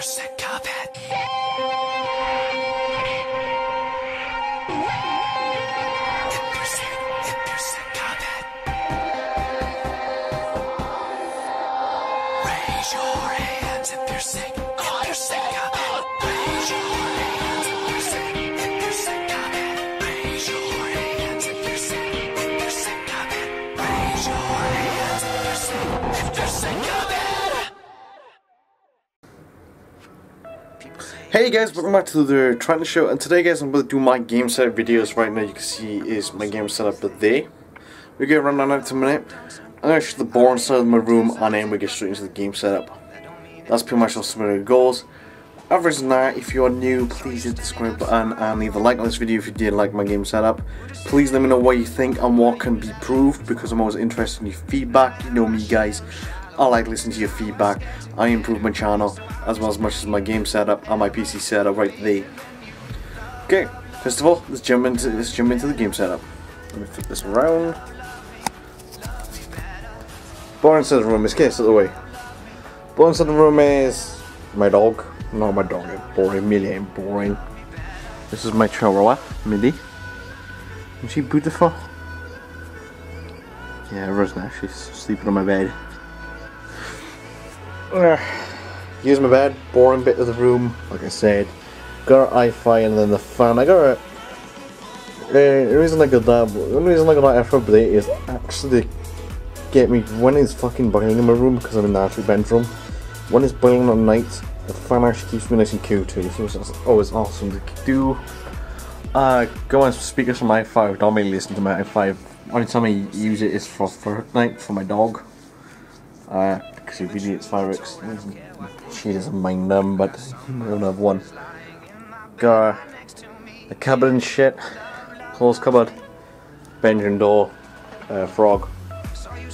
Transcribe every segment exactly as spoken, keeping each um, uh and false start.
Here's the carpet. Here's the, here's the carpet. Raise your hands if you're sick. If you're sick of it. Raise your hands if you're sick. If you're sick of it. Raise your hands if you're sick. If you're sick of it. Raise your hands if you're sick. If you're sick of it. Hey guys, welcome back to the Tranter Show, and today guys I'm going to do my game setup videos. Right now you can see is my game setup of the day. We get around nine to a minute. I'm going to show the boring side of my room and then we get straight into the game setup. That's pretty much all some of the goals. Other than that, if you are new, please hit the subscribe button and leave a like on this video if you did like my game setup. Please let me know what you think and what can be improved, because I'm always interested in your feedback. You know me guys, I like listening to your feedback. I improve my channel as well as much as my game setup and my P C setup right there. Okay, first of all, let's jump into let's jump into the game setup. Let me flip this around. Boring side of the room is case out of the way. Boring side of the room is my dog. No, my dog is boring. Millie ain't boring. This is my chihuahua, Millie. Isn't she beautiful? Yeah, right now she's sleeping on my bed. Here's my bed, boring bit of the room, like I said. Got an i five and then the fan. I got a... Uh, the reason I got that, the only reason I got that for today is actually get me when it's fucking boiling in my room, because I'm in the actual bedroom. When it's boiling at night, the fan actually keeps me nice and cool too, so it's always awesome to do. Uh, go on speakers from my i five, don't really listen to my i five. Only time I use it is for, for night, for my dog. Uh, because he really hits fireworks. She doesn't mind them, but I don't have one. Got the cupboard and shit. Closed cupboard. Benjamin door. Uh, frog.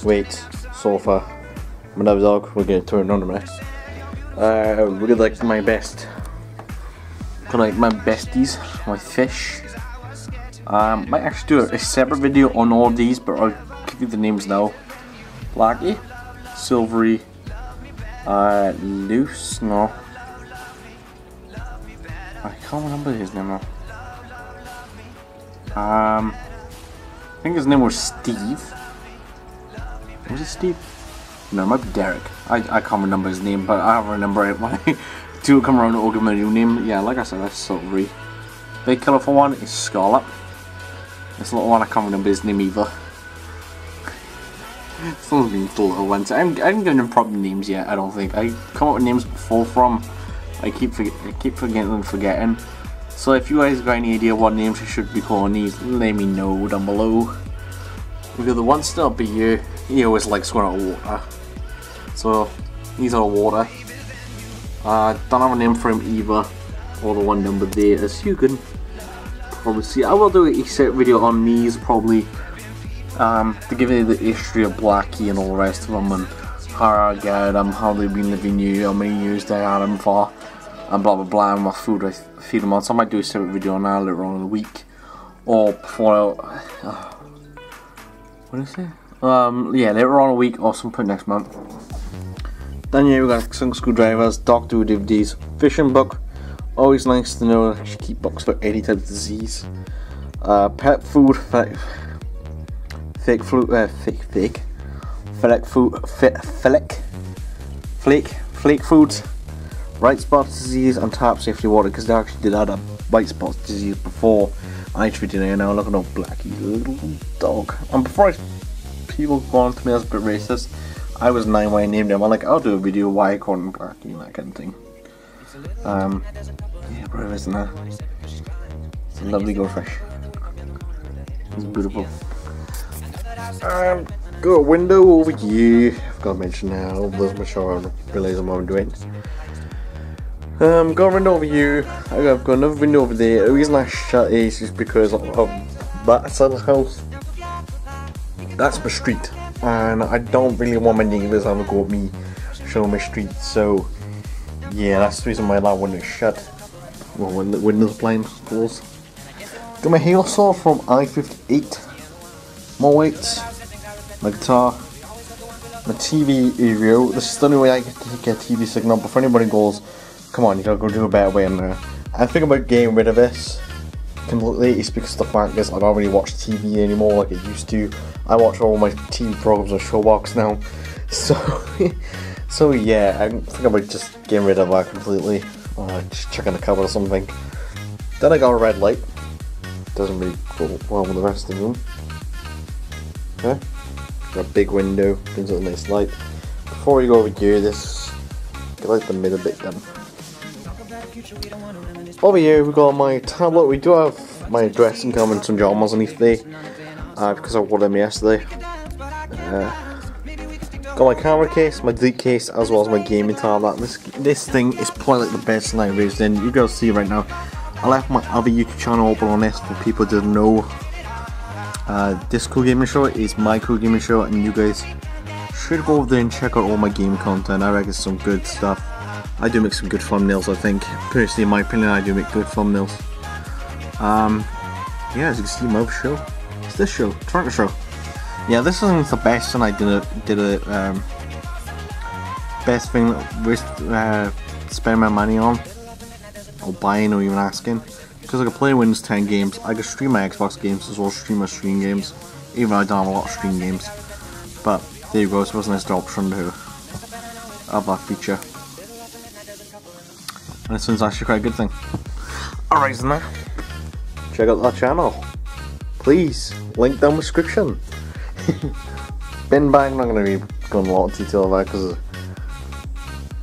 Weight. Sofa. My other dog. We'll get turned on a minute. Uh, we got like my best. Got like my besties. My fish. Um, might actually do a separate video on all these, but I'll give you the names now. Blackie. Silvery, uh, Luce, no, I can't remember his name now. Um, I think his name was Steve. Was it Steve? No, it might be Derek. I, I can't remember his name, but I remember it when I do come around to give my new name. Yeah, like I said, that's Silvery. Big colourful one is Scarlet. This little one, I can't remember his name either. Some of these little ones. I'm, I haven't given them proper names yet, I don't think. I come up with names before from. I keep forget, I keep forgetting and forgetting. So if you guys got any idea what names I should be calling these, let me know down below. We got the one still up here. He always likes going out of water. So these are water. I uh, don't have a name for him either. Or the one number there, as you can probably see. I will do a set video on these probably. Um, to give you the history of Blackie and all the rest of them, and how I got them, how they've been living here, how many years they had them for, and blah blah blah, and what food I feed them on. So I might do a separate video on that later on in the week, or before I, uh, what is it? Um, yeah, later on in the week, or some point next month. Then yeah, we got some screwdrivers, Doctor Who D V Ds, fishing book. Always nice to know that I should keep books for any type of disease. Uh, pet food. Fake flute, uh, fake, fake, flake food, flake, flake, flake foods, right spots disease, and tap safety water, because they actually did have a white spots disease before. I treated it now. Look at no Blackie, little dog. And before I, people go on to me as a bit racist, I was nine when I named him. I'm like, I'll do a video why I called him Blackie and that kind of thing. Um, yeah, bro, isn't that? It's a lovely goldfish. It's beautiful. Um, got a window over here. I've got to mention now, I'm not sure I realise what I'm doing. Um, got a window over here. I've got another window over there. The reason I shut is just because of, of that side of the house. That's my street, and I don't really want my neighbours having a go at me showing my street. So yeah, that's the reason why that window is shut. Well, when the window's blind closed. Got my Halo saw from i fifty-eight. My weights, my guitar, my T V aerial. This is the only way I get a T V signal, but for anybody goes come on, you gotta go do a better way in there. I think about getting rid of this completely is because the fact is I don't really watch T V anymore like I used to. I watch all my T V programs on Showbox now, so so yeah, I think about just getting rid of that completely. Uh, just checking the cupboard or something. Then I got a red light. Doesn't really go well with the rest of the room. Okay, got a big window, brings out a nice light. Before we go over here, this get like the middle bit done. Over here we got my tablet. We do have my dressing gown and some pajamas on today, uh, because I wore them yesterday. Uh, got my camera case, my delete case, as well as my gaming tablet. This this thing is probably like the best thing I've used in. You guys see right now, I left my other YouTube channel open on this for people to know. Uh, this Cool Gaming Show is my Cool Gaming Show, and you guys should go over there and check out all my game content. I reckon it's some good stuff. I do make some good thumbnails, I think. Personally, in my opinion, I do make good thumbnails. Um, yeah, as you can see, my show. It's this show, Tranter Show. Yeah, this isn't the best thing I did. A, did a um, best thing worth uh, spending my money on, or buying, or even asking, because I could play Windows ten games. I could stream my Xbox games as well, stream my stream games, even though I don't have a lot of stream games. But there you go. So it was a nice option to have that feature. And this one's actually quite a good thing. Alright, so now, check out that channel. Please, link down description. Bin bag, I'm not going to be going a lot of detail about because of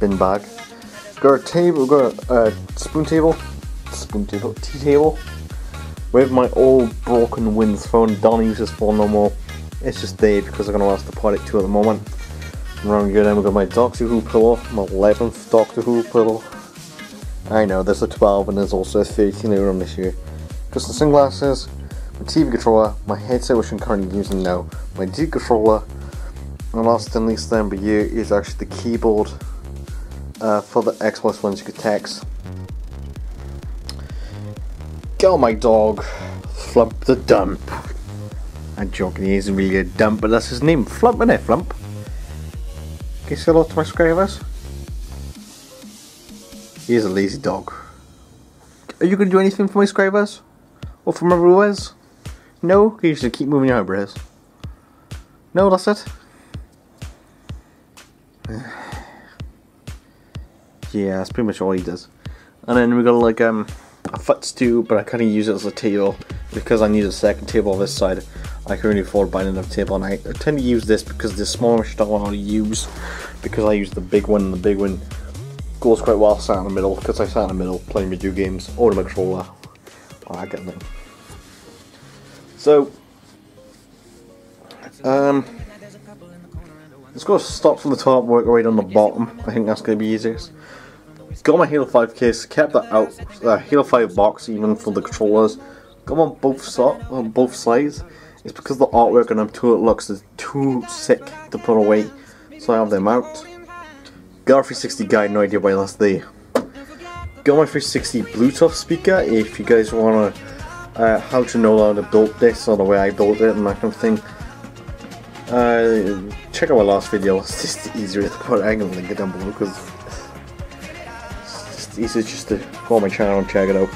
bin bag. We've got a table, we've got a uh, spoon table, spoon table, tea table. With my old broken Windows phone, don't use this phone no more. It's just there because I'm going to ask the part at two at the moment. And around here then we've got my Doctor Who pillow, my eleventh Doctor Who pillow. I know, there's a twelve and there's also a thirteen in the room this year. Just the sunglasses, my T V controller, my headset which I'm currently using now, my D controller, and last but not least then but you is actually the keyboard uh, for the Xbox One you could text. Got my dog, Flump the Dump. I'm joking, he isn't really a dump, but that's his name, Flump, isn't it, Flump? Can you say hello to my subscribers? He is a lazy dog. Are you going to do anything for my subscribers? Or for my viewers? No? You should keep moving your eyebrows. No, that's it. Yeah, that's pretty much all he does. And then we got like um, a footstool, but I couldn't use it as a table because I need a second table on this side. I couldn't afford buying another table, and I tend to use this because the smaller machine I want to use because I use the big one and the big one goes quite well sat in the middle, because I sat in the middle playing video games or my controller. Oh, I get them. So, um, let's go start from the top, work right on the bottom. I think that's going to be easiest. Got my Halo five case, kept that out, uh, Halo five box even for the controllers. Got them on both, so on both sides. It's because the artwork on them too, it looks is too sick to put away, so I have them out. Got a three sixty guide, no idea why that's there. Got my three sixty Bluetooth speaker, if you guys want to, uh, how to know how to build this, or the way I built it and that kind of thing. Uh, check out my last video, it's just easier to put, I'm going to link it down below because it's easier just to go on my channel and check it out.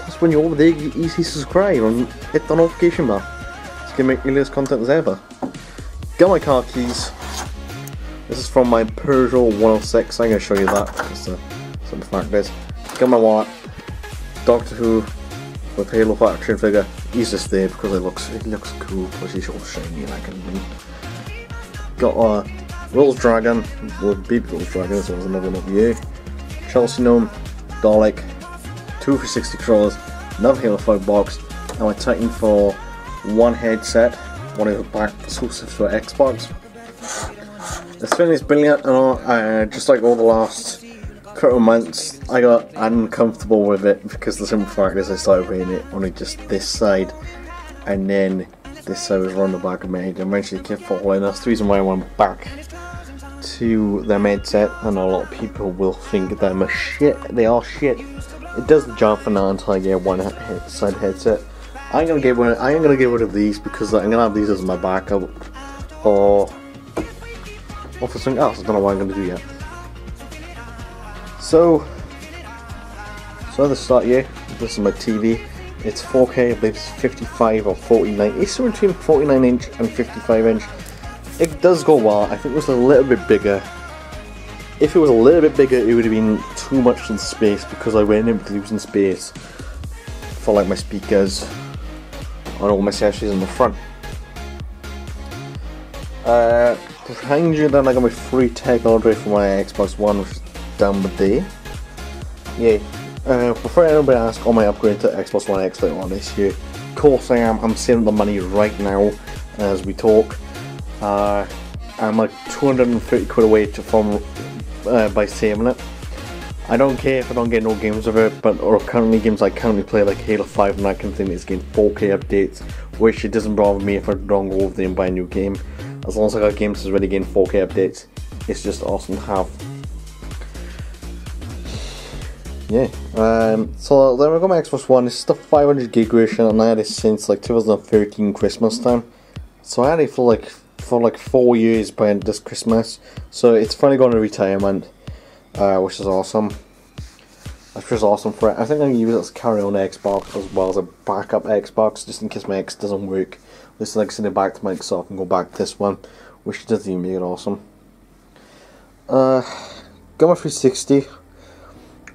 Plus when you're over there you easily subscribe and hit the notification bell, it's going to make me less content as ever. Got my car keys. This is from my Peugeot one oh six, I'm going to show you that, just uh, some fact is. Got my wallet, Doctor Who, with Halo five action figure, use this there because it looks it looks cool, plus it's all shiny and I can be. Got a uh, Rolls Dragon, well, Beep Rolls Dragon, this one's another one up here. Chelsea Gnome, Dalek, two for sixty crawlers, another Halo five box, and my Titan for one headset, one of the back exclusives for Xbox. The thing is brilliant, and all, uh, just like all the last couple of months, I got uncomfortable with it because the simple fact is I started playing it only just this side, and then this side was around the back of my head, and eventually it kept falling. That's the reason why I went back to their headset, and a lot of people will think that I'm a shit. They are shit. It does the job for now until I get one head side headset. I'm gonna get one. I'm gonna get rid of these because I'm gonna have these as my backup, or. Or for something else, I don't know what I'm going to do yet. So, So at the start here, this is my T V. It's four K, I believe it's fifty-five or forty-nine. It's somewhere between forty-nine inch and fifty-five inch. It does go wide. I think it was a little bit bigger. If it was a little bit bigger, it would have been too much in space, because I went into losing space for like my speakers on all my sashes in the front. Uh, behind you, then I got my free tech order for my Xbox One, which is down the day. Yeah. Uh, before anybody asks, on my upgrade to Xbox One X later on this year, of course I am. I'm saving the money right now as we talk. Uh, I'm like two hundred thirty quid away to from uh, by saving it. I don't care if I don't get no games of it, but or currently games I currently play like Halo five and I can think it's getting four K updates, which it doesn't bother me if I don't go over there and buy a new game. As long as I got games that's already getting four K updates, it's just awesome to have. Yeah, um, so then we got my Xbox One. This is the five hundred gig version, and I had it since like twenty thirteen Christmas time. So I had it for like for like four years by this Christmas. So it's finally gone to retirement, uh, which is awesome. That's just awesome for it. I think I'm gonna use it as a carry-on Xbox as well as a backup Xbox, just in case my X doesn't work. Just like send it back to Microsoft and go back to this one, which doesn't even make it awesome. Uh, got my three sixty.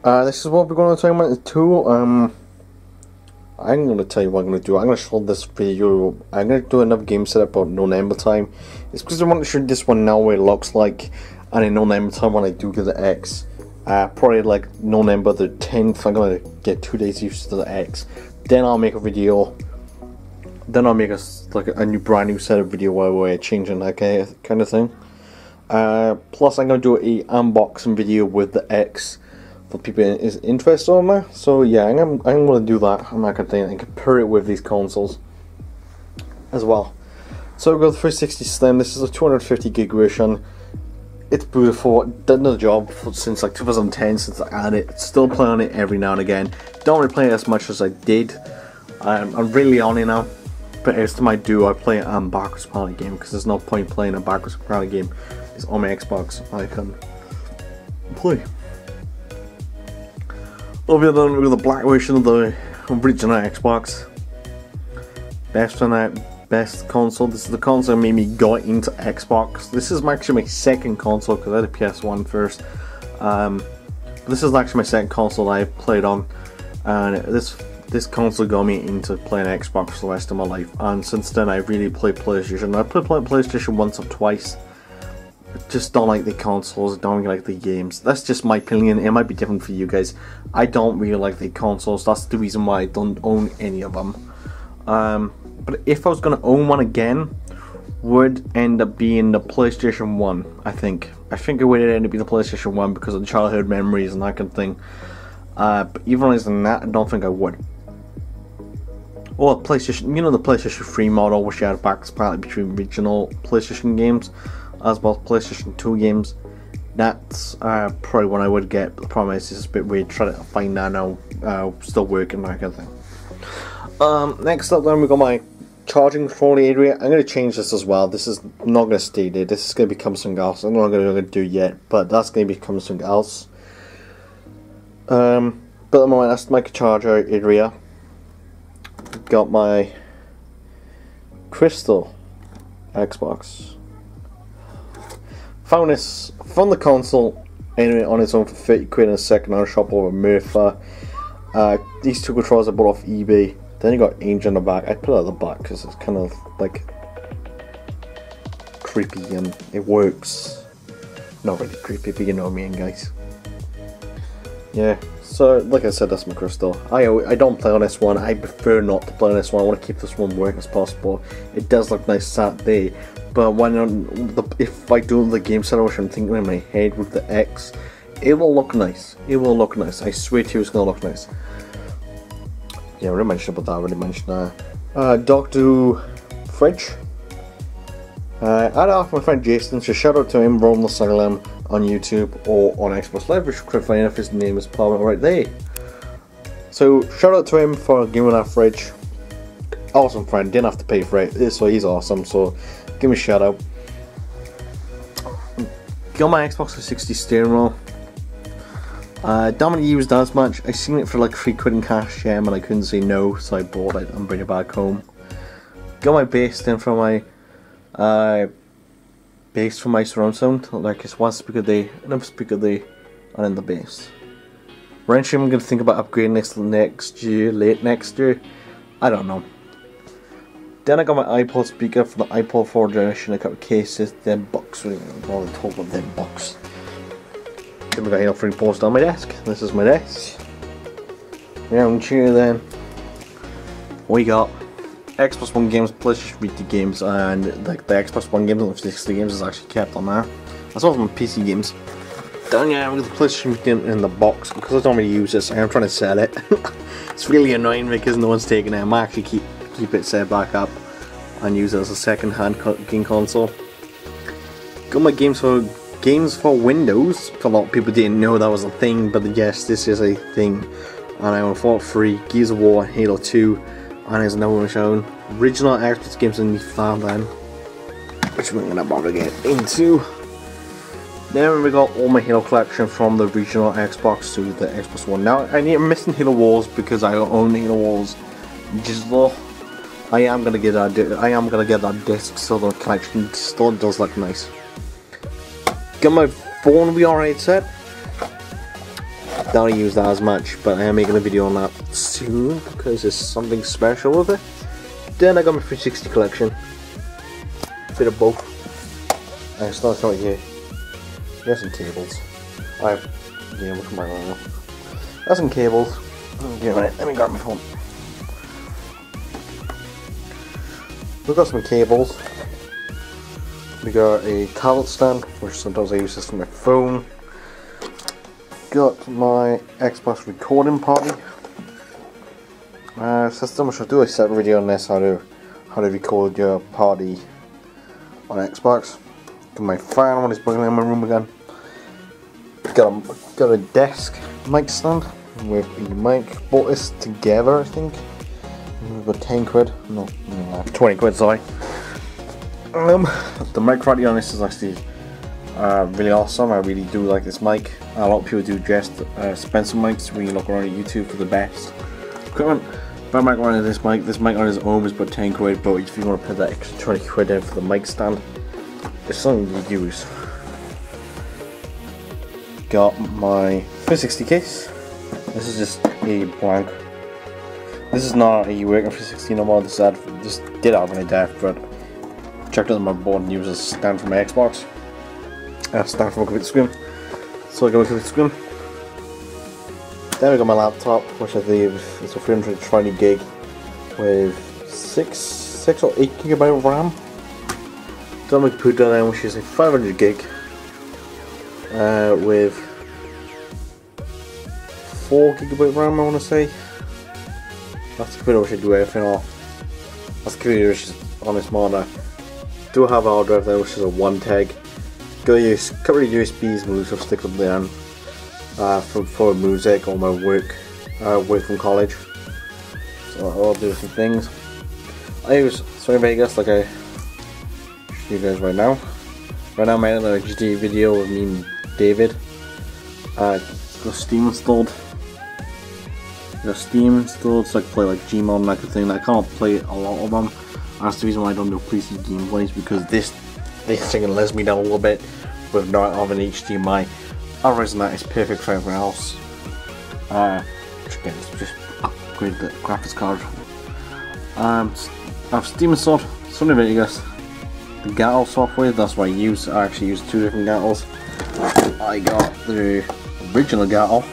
Uh, this is what we're going to talk about too. Um, I'm going to tell you what I'm going to do. I'm going to show this video. I'm going to do another game setup on November time. It's because I want to show this one now what it looks like, and in November time when I do get the X, uh, probably like November the tenth. I'm going to get two days used to the X. Then I'll make a video. Then I'll make a like a new brand new setup video where we're changing that kind of thing. Uh, plus, I'm going to do a unboxing video with the X. For people is interested on that, so yeah, I'm I'm gonna do that. I'm not gonna think and compare it with these consoles as well. So we've got the three sixty Slim. This is a two hundred fifty gig version. It's beautiful. Done the job for, since like twenty ten. Since I had it, still playing on it every now and again. Don't really play it as much as I did. I'm, I'm really on it now, but every time I do, I play it on backwards compatible game because there's no point playing a backwards compatible game. It's on my Xbox. I can play. Over done with the black version of the original Xbox. Best on that, best console. This is the console that made me got into Xbox. This is actually my second console because I had a P S one first. Um, this is actually my second console that I played on, and this this console got me into playing Xbox for the rest of my life. And since then, I really played PlayStation. I played PlayStation once or twice. Just don't like the consoles, don't like the games. That's just my opinion. It might be different for you guys. I don't really like the consoles. That's the reason why I don't own any of them. Um, but if I was going to own one again, would end up being the PlayStation one, I think. I think it would end up being the PlayStation one because of the childhood memories and that kind of thing. Uh, but even as than that, I don't think I would. Or PlayStation, you know, the PlayStation three model, which had backwards compatibility between original PlayStation games as well as PlayStation two games. That's uh, probably one I would get, but the problem is it's a bit weird trying to find that now, uh, still working that kind of thing. Um, next up then we got my charging control area. I'm going to change this as well. This is not going to stay there, this is going to become something else. I'm not going to do it yet, but that's going to become something else. Um, but at the moment that's my charger area. Got my Crystal Xbox. Found this from the console anyway on its own for thirty quid in a second hand shop over Murpha. Uh, these two controllers I bought off eBay. Then you got Angel in the back. I put it at the back because it's kind of like creepy and it works. Not really creepy, but you know what I mean, guys. Yeah, so like I said, that's my Crystal. I, I don't play on this one. I prefer not to play on this one. I want to keep this one working as possible. It does look nice sat there. But when the, if I do the game setup, which I'm thinking in my head with the X, it will look nice. It will look nice. I swear to you, it's gonna look nice. Yeah, I already mentioned about that. I already mentioned that. Uh, Doctor Who fridge. Uh, I had it off my friend Jason, so shout out to him. Roam the Sangam on YouTube or on Xbox Live, which you could find if his name is prominent right there. So shout out to him for giving that fridge. Awesome friend. Didn't have to pay for it, so he's awesome. So. Give me a shout out. Got my Xbox three sixty steering wheel. I don't use as much. I seen it for like three quid in cash gem and I couldn't say no, so I bought it and bring it back home. Got my bass then from my uh, bass from my surround sound, like it's one speaker a day, another speaker a day, and then the bass. Eventually I'm gonna think about upgrading this next year, late next year. I don't know. Then I got my iPod speaker for the iPod four generation, I got the cases, then box, all well, the total of them box. Then we got Halo three poster on my desk. This is my desk. Yeah, I'm cheering then. We got Xbox One games, PlayStation Vita games, and like the Xbox One games and the three sixty games is actually kept on there. That's all from P C games. Then yeah, with the PlayStation Vita in the box because I don't really use this. I'm trying to sell it. It's really annoying because no one's taking it. I'm actually keep keep it set back up and use it as a second-hand co game console. Got my games for games for Windows. A lot of people didn't know that was a thing, but yes, this is a thing. And I own Fallout three, Gears of War, Halo two, and there's another one shown. Original Xbox games in the farmland, which we're gonna bother get into. Then we got all my Halo collection from the original Xbox to the Xbox One. Now I'm missing Halo Wars because I own Halo Wars digital. I am gonna get that. I am gonna get that disc so the collection still does look nice. Got my phone V R eight set. Don't use that as much, but I am making a video on that soon because there's something special with it. Then I got my three sixty collection. Bit of both. I start right here. There's some cables. I have, yeah, look at my right now. There's some cables. Okay, right, let me grab my phone. We've got some cables. We got a tablet stand, which sometimes I use this for my phone. Got my Xbox recording party uh, system, which I'll do a separate video on this, how to how to record your party on Xbox. Got my fan when it's bugging in my room again. Got a got a desk mic stand with a mic. Bought this together, I think. We've got ten quid, no, no twenty quid, sorry. Um, the mic quality on this is actually uh, really awesome. I really do like this mic. A lot of people do just uh, Spencer mics when you look around on YouTube for the best equipment. But mic on this mic, this mic on his own is about ten quid. But if you want to put that extra twenty quid in for the mic stand, it's something you use. Got my three sixty case. This is just a blank. This is not a working three sixty no more. This just did out of my death, but. Checked out my board and used as a stand for my Xbox. Uh, stand for my computer screen. So I got my computer screen. Then I got my laptop, which I think is a three hundred twenty gig with six, six or eight gigabyte of RAM. Then my computer then, which is a five hundred gig uh, with four gigabyte RAM. I want to say that's the computer which I do everything off. That's the computer which is on this monitor. Do have a hard drive there, which is a one tag. Got a couple of U S Bs and Luce, I'll stick them there uh, for, for music or my work uh, away from college. So I'll do some things. I use Sony Vegas like I show you guys right now. Right now I'm editing a G T A video with me and David. Uh, got Steam installed. Got Steam installed so I can play like Gmod and that kind of thing. I can't play a lot of them. That's the reason why I don't do P C gameplays because this this thing lets me down a little bit with not having H D M I. Otherwise than that, it's perfect for everyone else. Uh, just upgrade the graphics card. Um, I've Steam installed, Sony Vegas, the Gattles software. That's what I use. I actually use two different Gattles. I got the original Gattle.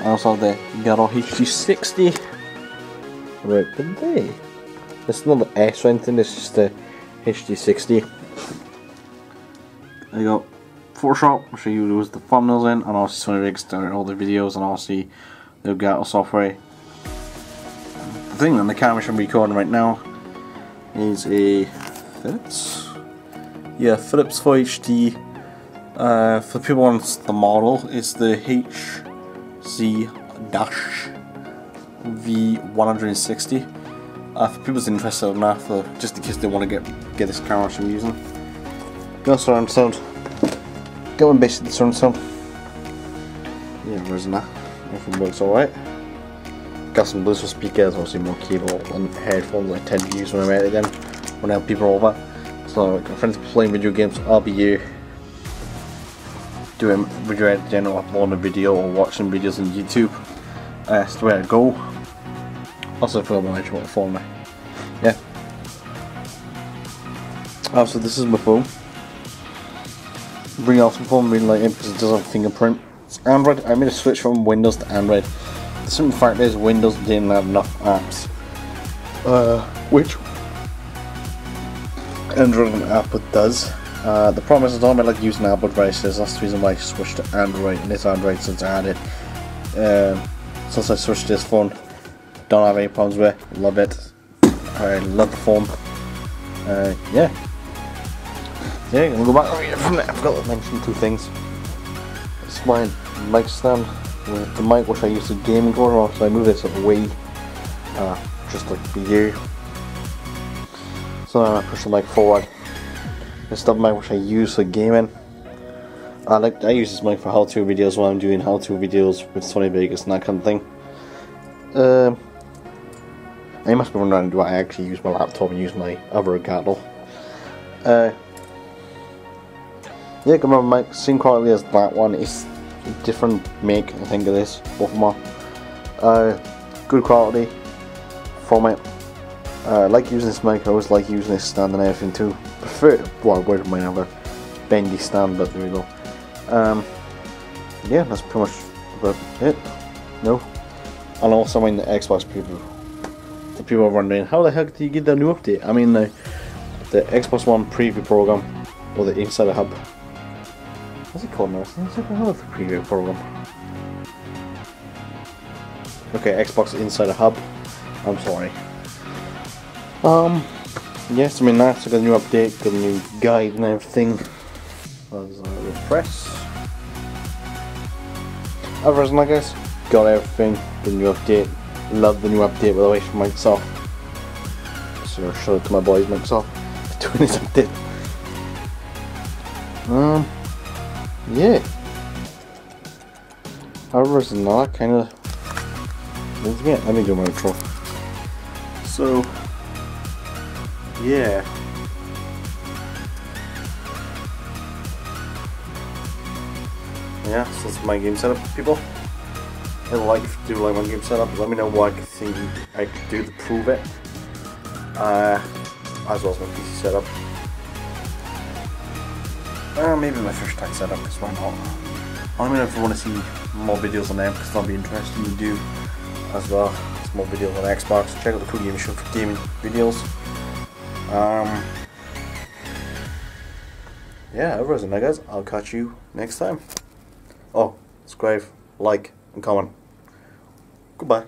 I also have the Gattle H Z sixty. Right, but they. It's not the S or anything, it's just the H D sixty. I got Photoshop, which I use the thumbnails in, and also Sony Vegas to all the videos, and also the Elgato software. The thing on the camera I'm recording right now is a Philips. Yeah, Philips four H D. Uh, for people on the model, it's the H Z V one sixty. Uh, for people's interested in that, for just in case they want to get get this camera I'm using. Got surround sound. Got my basic surround sound. można, everything works alright. Got some Bluetooth speakers, obviously more cable and headphones, like ten views when I'm out again, when I have people over. So like, my friends playing video games, I'll be you. Doing video editing or uploading a video or watching videos on YouTube. Uh, that's the way I go. Also, I forgot my actual phone now. Yeah. Oh, so this is my phone. Bring off my phone, really like it because it doesn't have fingerprint. It's Android. I made a switch from Windows to Android. The simple fact is, Windows didn't have enough apps. Uh, which Android and Apple does. Uh, the problem is I don't really like using Apple devices. That's the reason why I switched to Android, and it's Android since I had it. Um, since I switched to this phone, don't have any problems with it. Love it. I love the phone. Uh, yeah. Yeah, we'll go back over here from there. I forgot to mention two things. It's my mic stand with the mic which I used to gaming on, so I moved it away, uh, just like the U. So now I push the mic forward. This is the mic which I use for gaming. I like I use this mic for how-to videos when I'm doing how-to videos with Sony Vegas and that kind of thing. Um, I must be wondering, do I actually use my laptop and use my other Elgato? Uh, yeah, got my mic, same quality as that one. It's a different make, I think, of this. Both of them are. Uh, good quality from it. Uh, I like using this mic. I always like using this stand and everything too. Prefer it. Well, I would have my other bendy stand, but there we go. Um, yeah, that's pretty much about it. No, and also in the Xbox preview. The people are wondering how the heck do you get the new update? I mean, the, the Xbox One preview program or the Insider Hub. What's it called now? It's the Insider Hub preview program. Okay, Xbox Insider Hub. I'm sorry. Um, yes, I mean that's got a new update, got a new guide and everything. Let's uh, refresh. Other than that, guys, got everything, the new update. Love the new update, by the way, from Microsoft. So shout out to my boys Microsoft for doing this update. Um, yeah. Other than that, kind of. Let me do my intro. So. Yeah. Yeah, so that's my game setup, people. I like to do like my game setup. Let me know what I think I could do to prove it. Uh, as well as my P C setup. Uh, maybe my fish tank setup, because why not? Let me know if you want to see more videos on them, because that'll be interesting to do as well. There's more videos on Xbox. Check out the Cool Gaming Show for gaming videos. Um, yeah, other than that, guys, I'll catch you next time. Oh, subscribe, like, and comment. Goodbye.